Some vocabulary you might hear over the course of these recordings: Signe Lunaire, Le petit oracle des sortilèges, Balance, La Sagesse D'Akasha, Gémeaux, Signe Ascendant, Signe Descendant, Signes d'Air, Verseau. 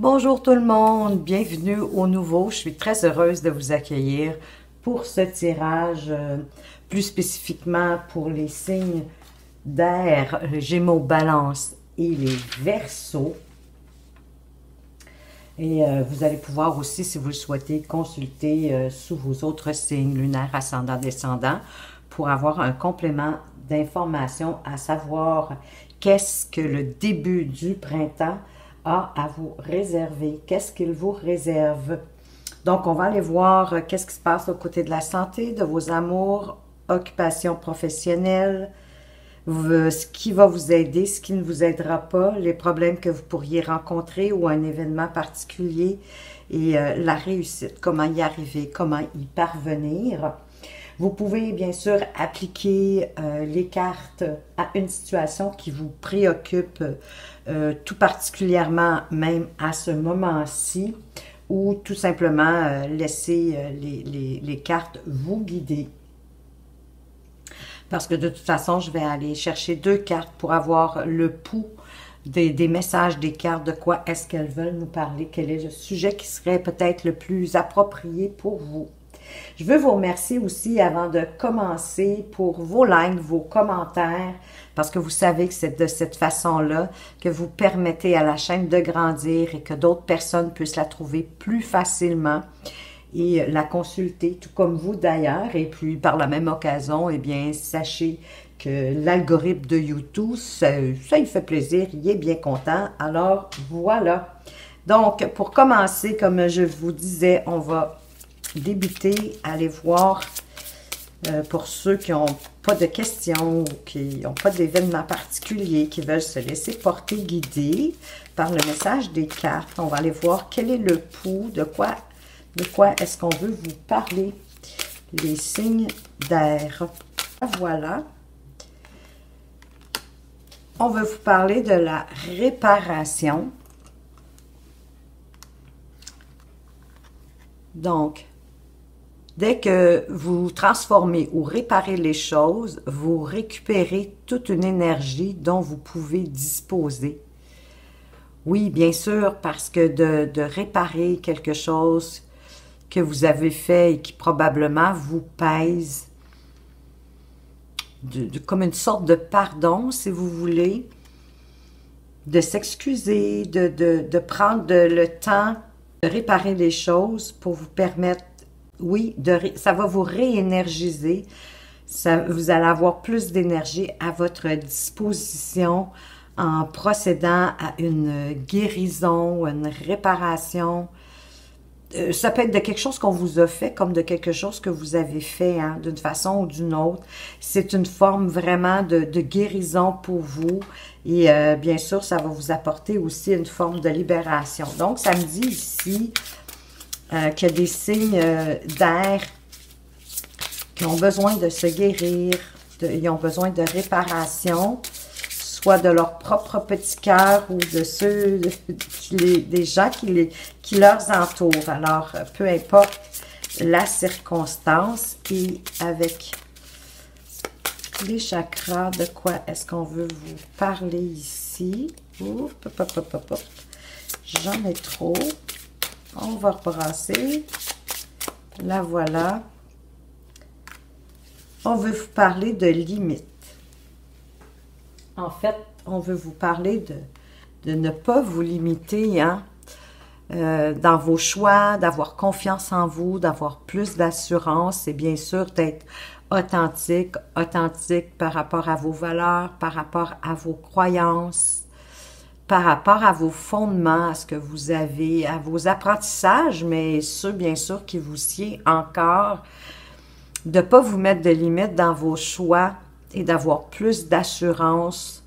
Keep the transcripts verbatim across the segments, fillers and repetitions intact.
Bonjour tout le monde, bienvenue au nouveau. Je suis très heureuse de vous accueillir pour ce tirage, euh, plus spécifiquement pour les signes d'air, Gémeaux, Balance et les Verseaux. Et euh, vous allez pouvoir aussi, si vous le souhaitez, consulter euh, sous vos autres signes lunaires, ascendant, descendant, pour avoir un complément d'information, à savoir qu'est-ce que le début du printemps a à vous réserver, qu'est-ce qu'il vous réserve. Donc, on va aller voir euh, qu'est-ce qui se passe au côté de la santé, de vos amours, occupations professionnelles, vous, ce qui va vous aider, ce qui ne vous aidera pas, les problèmes que vous pourriez rencontrer ou un événement particulier et euh, la réussite, comment y arriver, comment y parvenir. Vous pouvez bien sûr appliquer euh, les cartes à une situation qui vous préoccupe euh, tout particulièrement, même à ce moment-ci, ou tout simplement euh, laisser euh, les, les, les cartes vous guider. Parce que de toute façon, je vais aller chercher deux cartes pour avoir le pouls des, des messages, des cartes, de quoi est-ce qu'elles veulent nous parler, quel est le sujet qui serait peut-être le plus approprié pour vous. Je veux vous remercier aussi avant de commencer pour vos likes, vos commentaires, parce que vous savez que c'est de cette façon-là que vous permettez à la chaîne de grandir et que d'autres personnes puissent la trouver plus facilement et la consulter, tout comme vous d'ailleurs. Et puis, par la même occasion, eh bien, sachez que l'algorithme de YouTube, ça, ça il fait plaisir, il est bien content. Alors, voilà. Donc, pour commencer, comme je vous disais, on va débuter, allez voir euh, pour ceux qui n'ont pas de questions, ou qui n'ont pas d'événements particuliers, qui veulent se laisser porter, guider par le message des cartes. On va aller voir quel est le pouls, de quoi, de quoi est-ce qu'on veut vous parler, les signes d'air. Voilà. On veut vous parler de la réparation. Donc, dès que vous transformez ou réparez les choses, vous récupérez toute une énergie dont vous pouvez disposer. Oui, bien sûr, parce que de, de réparer quelque chose que vous avez fait et qui probablement vous pèse de, de, comme une sorte de pardon, si vous voulez, de s'excuser, de, de, de prendre de, le temps de réparer les choses pour vous permettre, oui, de ré, ça va vous réénergiser. Vous allez avoir plus d'énergie à votre disposition en procédant à une guérison, une réparation. Euh, ça peut être de quelque chose qu'on vous a fait comme de quelque chose que vous avez fait, hein, d'une façon ou d'une autre. C'est une forme vraiment de, de guérison pour vous. Et euh, bien sûr, ça va vous apporter aussi une forme de libération. Donc, ça me dit ici Euh, qu'il y a des signes euh, d'air qui ont besoin de se guérir, de, ils ont besoin de réparation, soit de leur propre petit cœur ou de ceux, de, les, des gens qui, les, qui leur entourent. Alors, peu importe la circonstance et avec les chakras, de quoi est-ce qu'on veut vous parler ici? Oups, hop, hop, hop, hop. J'en ai trop. On va rebrasser. La voilà. On veut vous parler de limites. En fait, on veut vous parler de, de ne pas vous limiter, hein, euh, dans vos choix, d'avoir confiance en vous, d'avoir plus d'assurance et bien sûr d'être authentique, authentique par rapport à vos valeurs, par rapport à vos croyances, par rapport à vos fondements, à ce que vous avez, à vos apprentissages, mais ceux, bien sûr, qui vous sied encore, de ne pas vous mettre de limites dans vos choix et d'avoir plus d'assurance.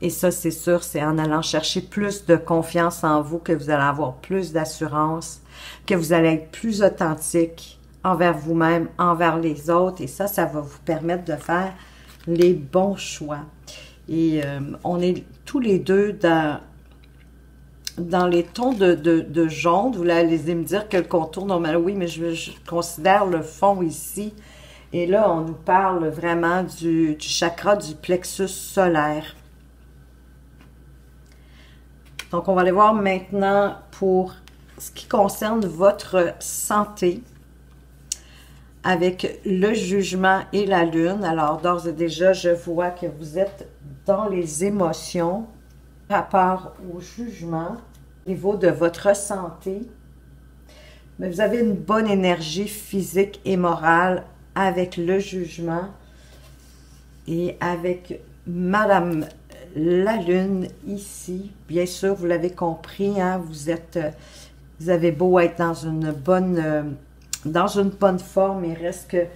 Et ça, c'est sûr, c'est en allant chercher plus de confiance en vous que vous allez avoir plus d'assurance, que vous allez être plus authentique envers vous-même, envers les autres. Et ça, ça va vous permettre de faire les bons choix. Et euh, on est tous les deux dans, dans les tons de, de, de jaune. Vous allez me dire que le contour, normalement, oui, mais je, je considère le fond ici. Et là, on nous parle vraiment du, du chakra du plexus solaire. Donc, on va aller voir maintenant pour ce qui concerne votre santé avec le jugement et la lune. Alors, d'ores et déjà, je vois que vous êtes dans les émotions par rapport au jugement au niveau de votre santé. Mais vous avez une bonne énergie physique et morale avec le jugement et avec Madame la Lune ici. Bien sûr, vous l'avez compris, hein, vous êtes, vous avez beau être dans une bonne, dans une bonne forme, il reste que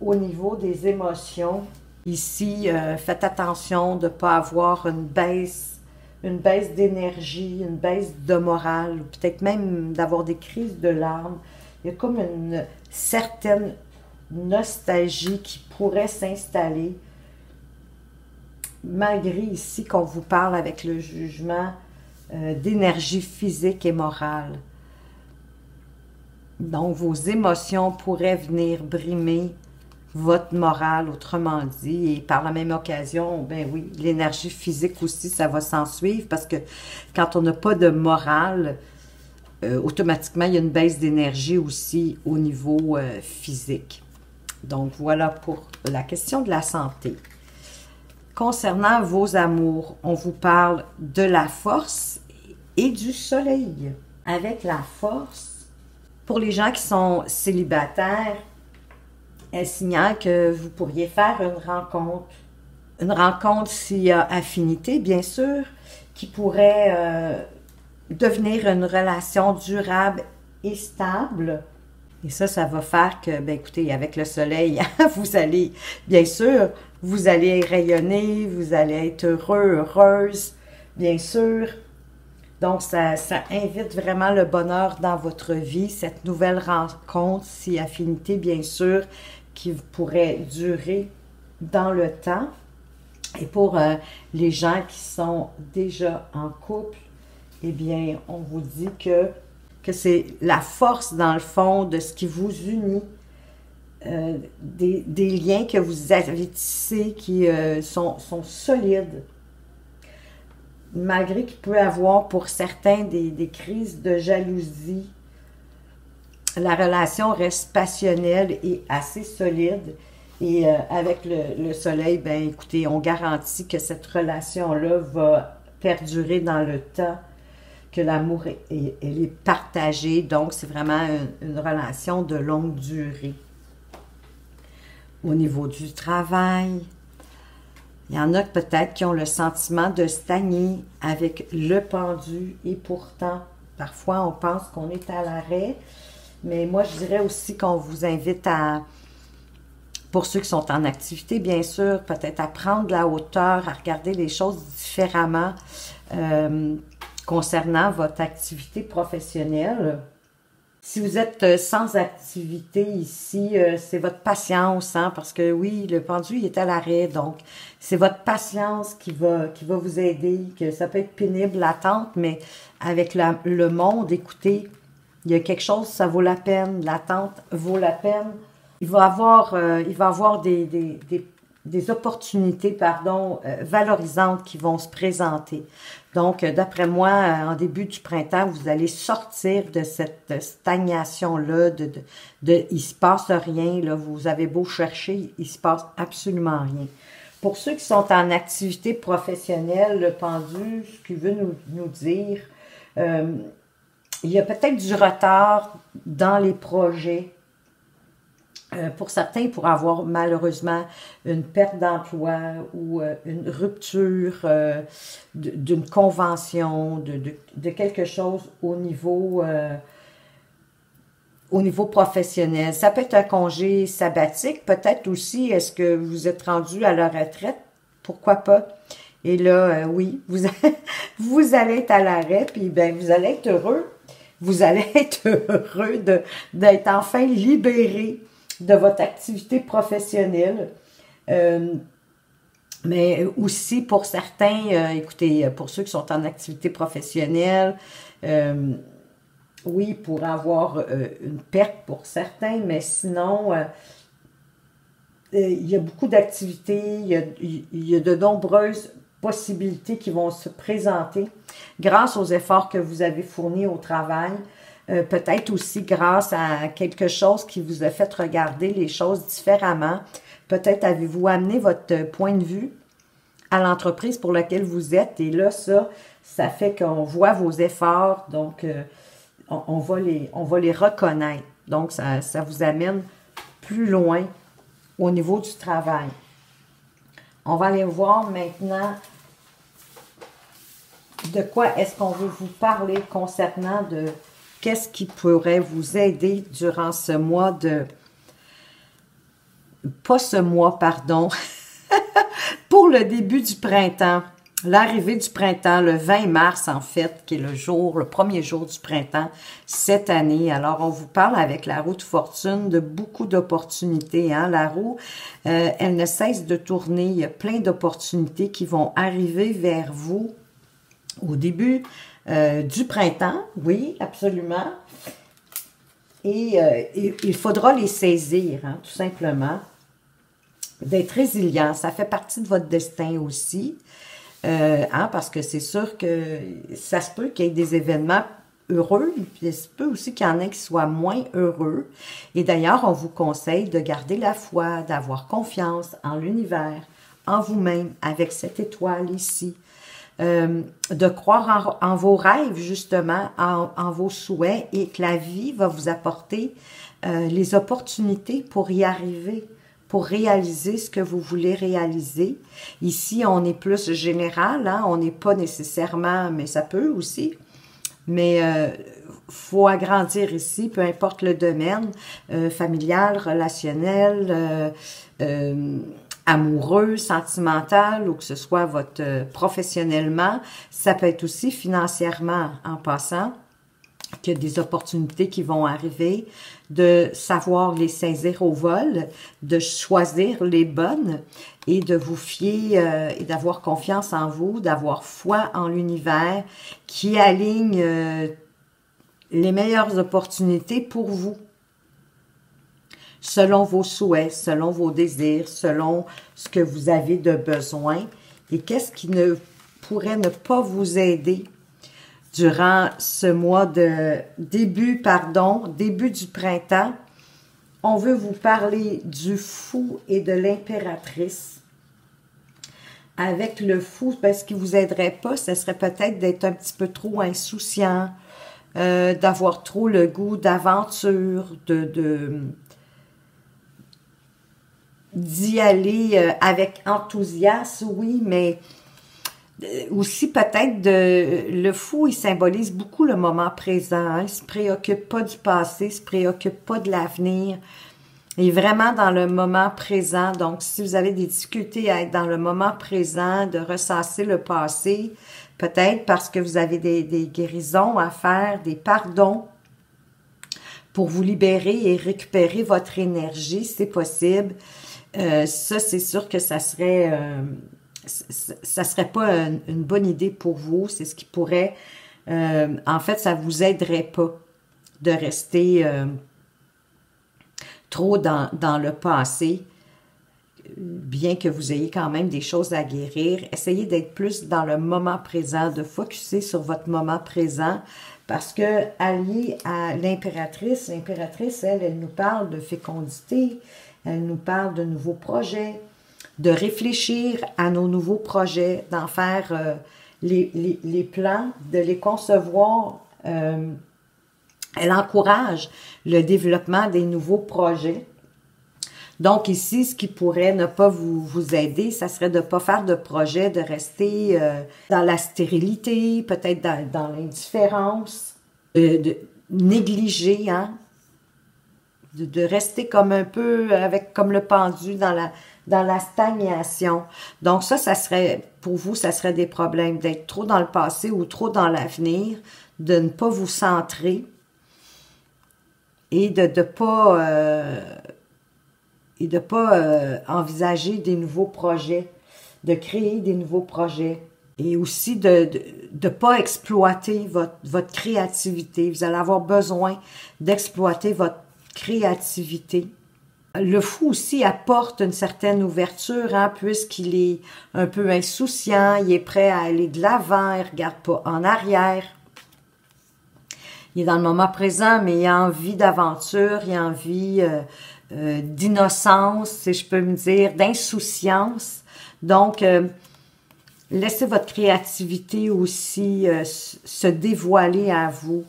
au niveau des émotions. Ici, euh, faites attention de ne pas avoir une baisse une baisse d'énergie, une baisse de morale, ou peut-être même d'avoir des crises de larmes. Il y a comme une certaine nostalgie qui pourrait s'installer, malgré ici qu'on vous parle avec le jugement euh, d'énergie physique et morale. Donc, vos émotions pourraient venir brimer votre morale, autrement dit, et par la même occasion, ben oui, l'énergie physique aussi, ça va s'en suivre, parce que quand on n'a pas de morale, euh, automatiquement, il y a une baisse d'énergie aussi au niveau euh, physique. Donc, voilà pour la question de la santé. Concernant vos amours, on vous parle de la force et du soleil. Avec la force, pour les gens qui sont célibataires, elle signale que vous pourriez faire une rencontre, une rencontre s'il y a affinité, bien sûr, qui pourrait euh, devenir une relation durable et stable. Et ça, ça va faire que, ben écoutez, avec le soleil, vous allez, bien sûr, vous allez rayonner, vous allez être heureux, heureuse, bien sûr. Donc, ça, ça invite vraiment le bonheur dans votre vie, cette nouvelle rencontre, si affinité, bien sûr, qui pourrait durer dans le temps. Et pour euh, les gens qui sont déjà en couple, eh bien, on vous dit que, que c'est la force, dans le fond, de ce qui vous unit, euh, des, des liens que vous avez tissés qui euh, sont, sont solides. Malgré qu'il peut avoir pour certains des, des crises de jalousie, la relation reste passionnelle et assez solide. Et euh, avec le, le soleil, ben écoutez, on garantit que cette relation-là va perdurer dans le temps, que l'amour, elle est partagée. Donc, c'est vraiment une, une relation de longue durée. Au niveau du travail, il y en a peut-être qui ont le sentiment de stagner avec le pendu et pourtant, parfois, on pense qu'on est à l'arrêt. Mais moi, je dirais aussi qu'on vous invite à, pour ceux qui sont en activité, bien sûr, peut-être à prendre de la hauteur, à regarder les choses différemment euh, concernant votre activité professionnelle. Si vous êtes sans activité ici, c'est votre patience, hein, parce que oui, le pendu il est à l'arrêt, donc c'est votre patience qui va qui va vous aider, que ça peut être pénible l'attente, mais avec la, le monde, écoutez, il y a quelque chose, ça vaut la peine, l'attente vaut la peine. Il va avoir, euh, il va avoir des, des, des, des opportunités, pardon, euh, valorisantes qui vont se présenter. Donc, d'après moi, en début du printemps, vous allez sortir de cette stagnation-là, de, de, de « il se passe rien », là, vous avez beau chercher, il se passe absolument rien. Pour ceux qui sont en activité professionnelle, le pendu, ce qu'il veut nous, nous dire, euh, il y a peut-être du retard dans les projets. Euh, pour certains, il pourrait avoir malheureusement une perte d'emploi ou euh, une rupture euh, d'une convention, de, de, de quelque chose au niveau, euh, au niveau professionnel. Ça peut être un congé sabbatique, peut-être aussi, est-ce que vous êtes rendu à la retraite? Pourquoi pas? Et là, euh, oui, vous, vous allez être à l'arrêt, puis ben, vous allez être heureux. Vous allez être heureux de, d'être enfin libéré de votre activité professionnelle. Euh, mais aussi pour certains, euh, écoutez, pour ceux qui sont en activité professionnelle, euh, oui, pour avoir euh, une perte pour certains, mais sinon, euh, euh, il y a beaucoup d'activités, il, il y a de nombreuses possibilités qui vont se présenter grâce aux efforts que vous avez fournis au travail. Euh, peut-être aussi grâce à quelque chose qui vous a fait regarder les choses différemment. Peut-être avez-vous amené votre point de vue à l'entreprise pour laquelle vous êtes. Et là, ça, ça fait qu'on voit vos efforts. Donc, euh, on, on, va les, on va les reconnaître. Donc, ça, ça vous amène plus loin au niveau du travail. On va aller voir maintenant de quoi est-ce qu'on veut vous parler concernant de qu'est-ce qui pourrait vous aider durant ce mois de... Pas ce mois, pardon. Pour le début du printemps, l'arrivée du printemps, le vingt mars en fait, qui est le jour, le premier jour du printemps cette année. Alors, on vous parle avec la roue de fortune de beaucoup d'opportunités. Hein? La roue, euh, elle ne cesse de tourner. Il y a plein d'opportunités qui vont arriver vers vous au début euh, du printemps. Oui, absolument. Et euh, il faudra les saisir, hein, tout simplement. D'être résilient, ça fait partie de votre destin aussi. Euh, hein, parce que c'est sûr que ça se peut qu'il y ait des événements heureux, puis il se peut aussi qu'il y en ait qui soient moins heureux. Et d'ailleurs, on vous conseille de garder la foi, d'avoir confiance en l'univers, en vous-même, avec cette étoile ici. Euh, de croire en, en vos rêves, justement, en, en vos souhaits, et que la vie va vous apporter euh, les opportunités pour y arriver, pour réaliser ce que vous voulez réaliser. Ici, on est plus général, hein, on n'est pas nécessairement, mais ça peut aussi, mais euh, faut agrandir ici, peu importe le domaine, euh, familial, relationnel, euh, euh, amoureux, sentimental, ou que ce soit votre euh, professionnellement, ça peut être aussi financièrement en passant, qu'il y a des opportunités qui vont arriver, de savoir les saisir au vol, de choisir les bonnes et de vous fier euh, et d'avoir confiance en vous, d'avoir foi en l'univers qui aligne euh, les meilleures opportunités pour vous, selon vos souhaits, selon vos désirs, selon ce que vous avez de besoin et qu'est-ce qui ne pourrait ne pas vous aider durant ce mois de début, pardon, début du printemps. On veut vous parler du fou et de l'impératrice. Avec le fou, parce ce qui vous aiderait pas, ce serait peut-être d'être un petit peu trop insouciant, euh, d'avoir trop le goût d'aventure, de, de, d'y aller avec enthousiasme, oui, mais... Aussi, peut-être, de le fou, il symbolise beaucoup le moment présent. Hein? Il ne se préoccupe pas du passé, il ne se préoccupe pas de l'avenir. Il est vraiment dans le moment présent. Donc, si vous avez des difficultés à être dans le moment présent, de ressasser le passé, peut-être parce que vous avez des, des guérisons à faire, des pardons, pour vous libérer et récupérer votre énergie, c'est possible. Euh, ça, c'est sûr que ça serait... Euh, ça serait pas une, une bonne idée pour vous, c'est ce qui pourrait, euh, en fait, ça vous aiderait pas de rester euh, trop dans, dans le passé, bien que vous ayez quand même des choses à guérir. Essayez d'être plus dans le moment présent, de focusser sur votre moment présent, parce que, allié à l'impératrice, l'impératrice, elle, elle nous parle de fécondité, elle nous parle de nouveaux projets, de réfléchir à nos nouveaux projets, d'en faire euh, les, les, les plans, de les concevoir. Euh, elle encourage le développement des nouveaux projets. Donc ici, ce qui pourrait ne pas vous, vous aider, ça serait de ne pas faire de projet, de rester euh, dans la stérilité, peut-être dans, dans l'indifférence, euh, de négliger, hein, de, de rester comme un peu, avec comme le pendu dans la... dans la stagnation. Donc ça, ça serait, pour vous, ça serait des problèmes d'être trop dans le passé ou trop dans l'avenir, de ne pas vous centrer et de ne pas, euh, et de pas euh, envisager des nouveaux projets, de créer des nouveaux projets et aussi de ne pas exploiter votre, votre créativité. Vous allez avoir besoin d'exploiter votre créativité Le fou aussi apporte une certaine ouverture, hein, puisqu'il est un peu insouciant, il est prêt à aller de l'avant, il ne regarde pas en arrière. Il est dans le moment présent, mais il a envie d'aventure, il a envie euh, euh, d'innocence, si je peux me dire, d'insouciance. Donc, euh, laissez votre créativité aussi euh, se dévoiler à vous.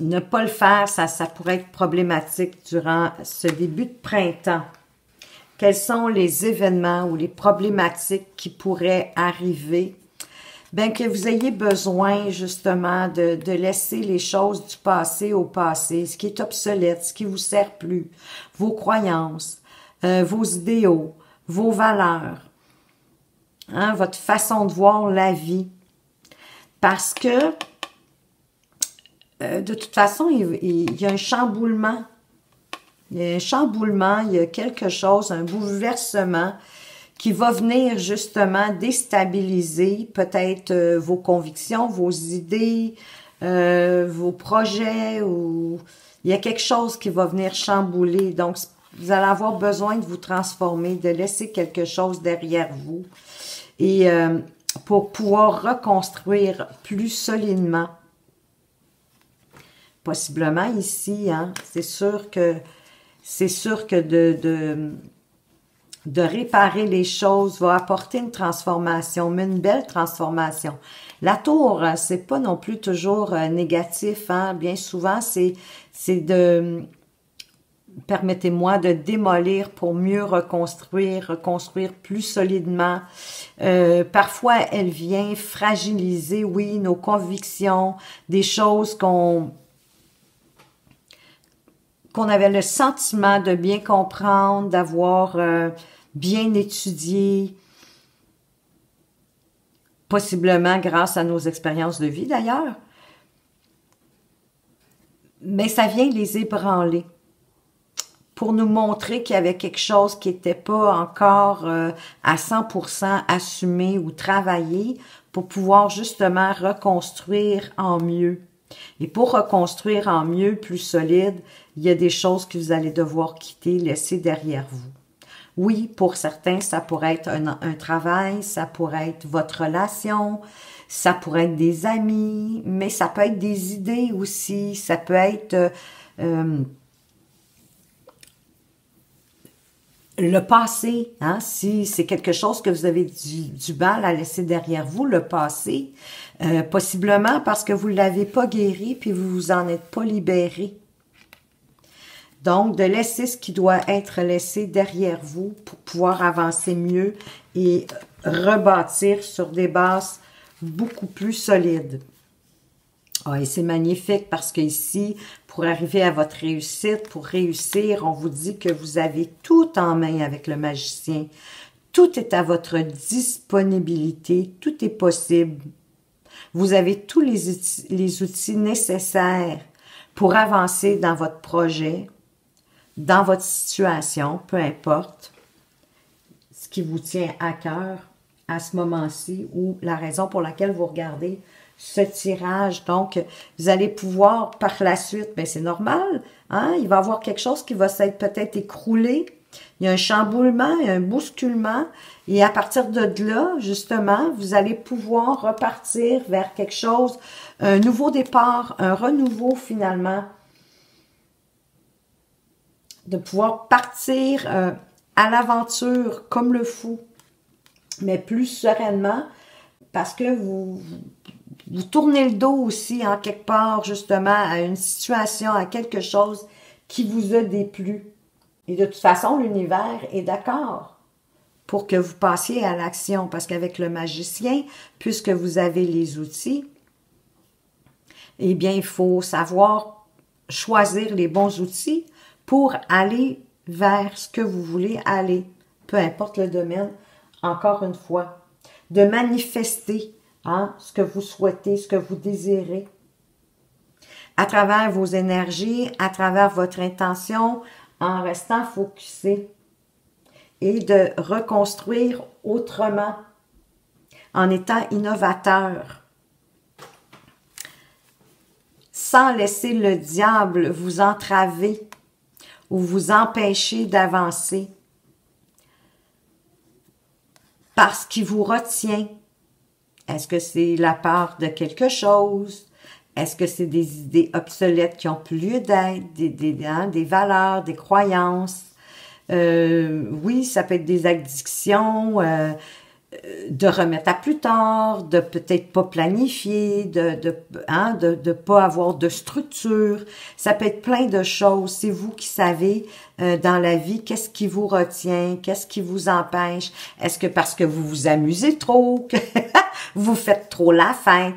Ne pas le faire, ça, ça pourrait être problématique durant ce début de printemps. Quels sont les événements ou les problématiques qui pourraient arriver? Bien que vous ayez besoin justement de, de laisser les choses du passé au passé, ce qui est obsolète, ce qui ne vous sert plus, vos croyances, euh, vos idéaux, vos valeurs, hein, votre façon de voir la vie. Parce que, euh, de toute façon, il, il y a un chamboulement. Il y a un chamboulement, il y a quelque chose, un bouleversement qui va venir justement déstabiliser peut-être euh, vos convictions, vos idées, euh, vos projets, ou il y a quelque chose qui va venir chambouler. Donc, vous allez avoir besoin de vous transformer, de laisser quelque chose derrière vous et euh, pour pouvoir reconstruire plus solidement. Possiblement ici, hein, c'est sûr que c'est sûr que de... de de réparer les choses va apporter une transformation, mais une belle transformation. La tour, c'est pas non plus toujours négatif, hein? Bien souvent, c'est de, permettez-moi, de démolir pour mieux reconstruire, reconstruire plus solidement. Euh, parfois, elle vient fragiliser, oui, nos convictions, des choses qu'on... qu'on avait le sentiment de bien comprendre, d'avoir euh, bien étudié, possiblement grâce à nos expériences de vie d'ailleurs. Mais ça vient les ébranler pour nous montrer qu'il y avait quelque chose qui n'était pas encore euh, à cent pour cent assumé ou travaillé pour pouvoir justement reconstruire en mieux. Et pour reconstruire en mieux, plus solide, il y a des choses que vous allez devoir quitter, laisser derrière vous. Oui, pour certains, ça pourrait être un, un travail, ça pourrait être votre relation, ça pourrait être des amis, mais ça peut être des idées aussi, ça peut être euh, euh, le passé. Hein, si c'est quelque chose que vous avez du, du mal à laisser derrière vous, le passé, Euh, possiblement parce que vous ne l'avez pas guéri puis vous vous en êtes pas libéré. Donc, de laisser ce qui doit être laissé derrière vous pour pouvoir avancer mieux et rebâtir sur des bases beaucoup plus solides. Ah, et c'est magnifique parce que ici, pour arriver à votre réussite, pour réussir, on vous dit que vous avez tout en main avec le magicien. Tout est à votre disponibilité, tout est possible. Vous avez tous les outils, les outils nécessaires pour avancer dans votre projet, dans votre situation, peu importe ce qui vous tient à cœur à ce moment-ci ou la raison pour laquelle vous regardez ce tirage. Donc, vous allez pouvoir par la suite, bien c'est normal, hein, il va y avoir quelque chose qui va s'être peut-être écroulé. Il y a un chamboulement, il y a un bousculement. Et à partir de là, justement, vous allez pouvoir repartir vers quelque chose, un nouveau départ, un renouveau finalement. De pouvoir partir euh, à l'aventure comme le fou, mais plus sereinement parce que vous, vous tournez le dos aussi en hein, quelque part justement à une situation, à quelque chose qui vous a déplu. Et de toute façon, l'univers est d'accord pour que vous passiez à l'action. Parce qu'avec le magicien, puisque vous avez les outils, eh bien, il faut savoir choisir les bons outils pour aller vers ce que vous voulez aller. Peu importe le domaine, encore une fois. De manifester hein, ce que vous souhaitez, ce que vous désirez. À travers vos énergies, à travers votre intention, en restant focusé et de reconstruire autrement, en étant innovateur, sans laisser le diable vous entraver ou vous empêcher d'avancer parce qu'il vous retient. Est-ce que c'est la peur de quelque chose? Est-ce que c'est des idées obsolètes qui n'ont plus lieu d'être, des, des, hein, des valeurs, des croyances? Euh, oui, ça peut être des addictions, euh, de remettre à plus tard, de peut-être pas planifier, de de, hein, de de pas avoir de structure. Ça peut être plein de choses. C'est vous qui savez euh, dans la vie qu'est-ce qui vous retient, qu'est-ce qui vous empêche. Est-ce que parce que vous vous amusez trop, que vous faites trop la fête?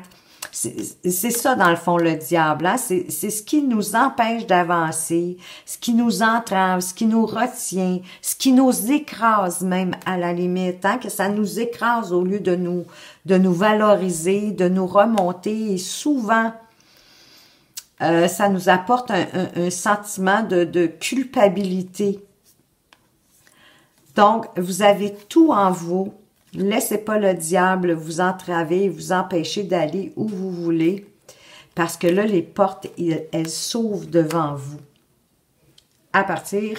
C'est ça, dans le fond, le diable. Hein? C'est ce qui nous empêche d'avancer, ce qui nous entrave, ce qui nous retient, ce qui nous écrase même à la limite, hein? Que ça nous écrase au lieu de nous, de nous valoriser, de nous remonter. Et souvent, euh, ça nous apporte un, un, un sentiment de, de culpabilité. Donc, vous avez tout en vous. Laissez pas le diable vous entraver et vous empêcher d'aller où vous voulez, parce que là, les portes, elles s'ouvrent devant vous à partir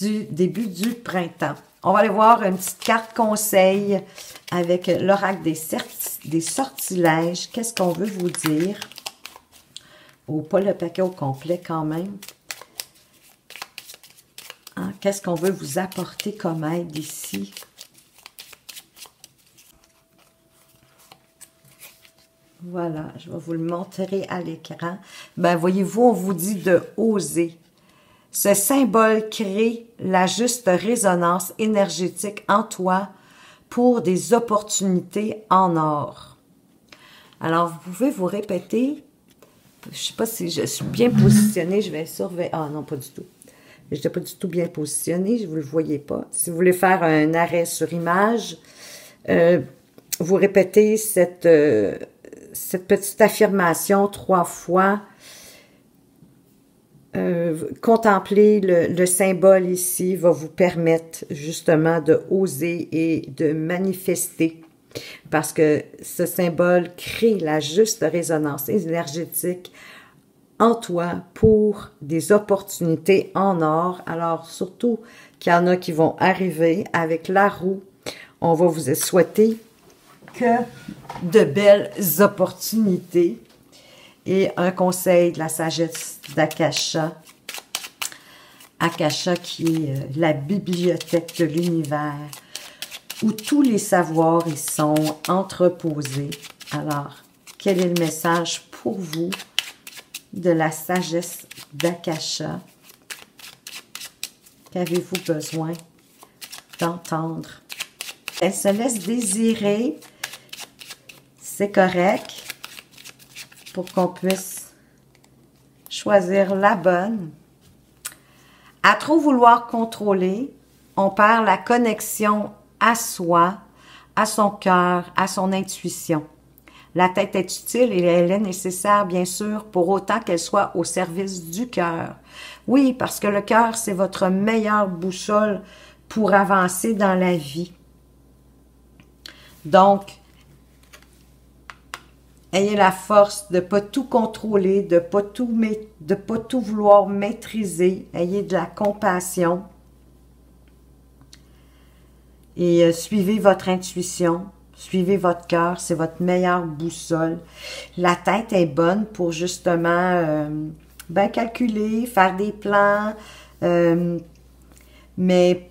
du début du printemps. On va aller voir une petite carte conseil avec l'oracle des, des sortilèges. Qu'est-ce qu'on veut vous dire? Oh, pas le paquet au complet quand même. Hein? Qu'est-ce qu'on veut vous apporter comme aide ici? Voilà, je vais vous le montrer à l'écran. Ben, voyez-vous, on vous dit de oser. Ce symbole crée la juste résonance énergétique en toi pour des opportunités en or. Alors, vous pouvez vous répéter. Je ne sais pas si je suis bien positionnée, je vais surveiller. Ah non, pas du tout. Je n'étais pas du tout bien positionnée, je ne vous le voyais pas. Si vous voulez faire un arrêt sur image, euh, vous répétez cette... Euh, cette petite affirmation trois fois. Euh, contempler le, le symbole ici va vous permettre justement de oser et de manifester, parce que ce symbole crée la juste résonance énergétique en toi pour des opportunités en or. Alors surtout qu'il y en a qui vont arriver avec la roue, on va vous souhaiter que de belles opportunités. Et un conseil de la sagesse d'Akasha. Akasha qui est la bibliothèque de l'univers où tous les savoirs y sont entreposés. Alors, quel est le message pour vous de la sagesse d'Akasha? Qu'avez-vous besoin d'entendre? Elle se laisse désirer. C'est correct pour qu'on puisse choisir la bonne. À trop vouloir contrôler, on perd la connexion à soi, à son cœur, à son intuition. La tête est utile et elle est nécessaire, bien sûr, pour autant qu'elle soit au service du cœur. Oui, parce que le cœur, c'est votre meilleure boussole pour avancer dans la vie. Donc, ayez la force de ne pas tout contrôler, de ne pas tout, de pas tout vouloir maîtriser. Ayez de la compassion. Et euh, suivez votre intuition, suivez votre cœur, c'est votre meilleure boussole. La tête est bonne pour justement euh, bien calculer, faire des plans, euh, mais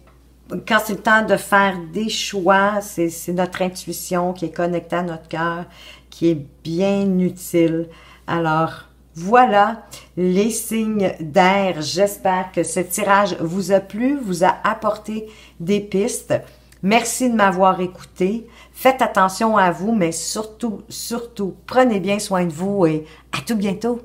quand c'est le temps de faire des choix, c'est notre intuition qui est connectée à notre cœur, qui est bien utile. Alors, voilà les signes d'air. J'espère que ce tirage vous a plu, vous a apporté des pistes. Merci de m'avoir écouté. Faites attention à vous, mais surtout, surtout, prenez bien soin de vous et à tout bientôt!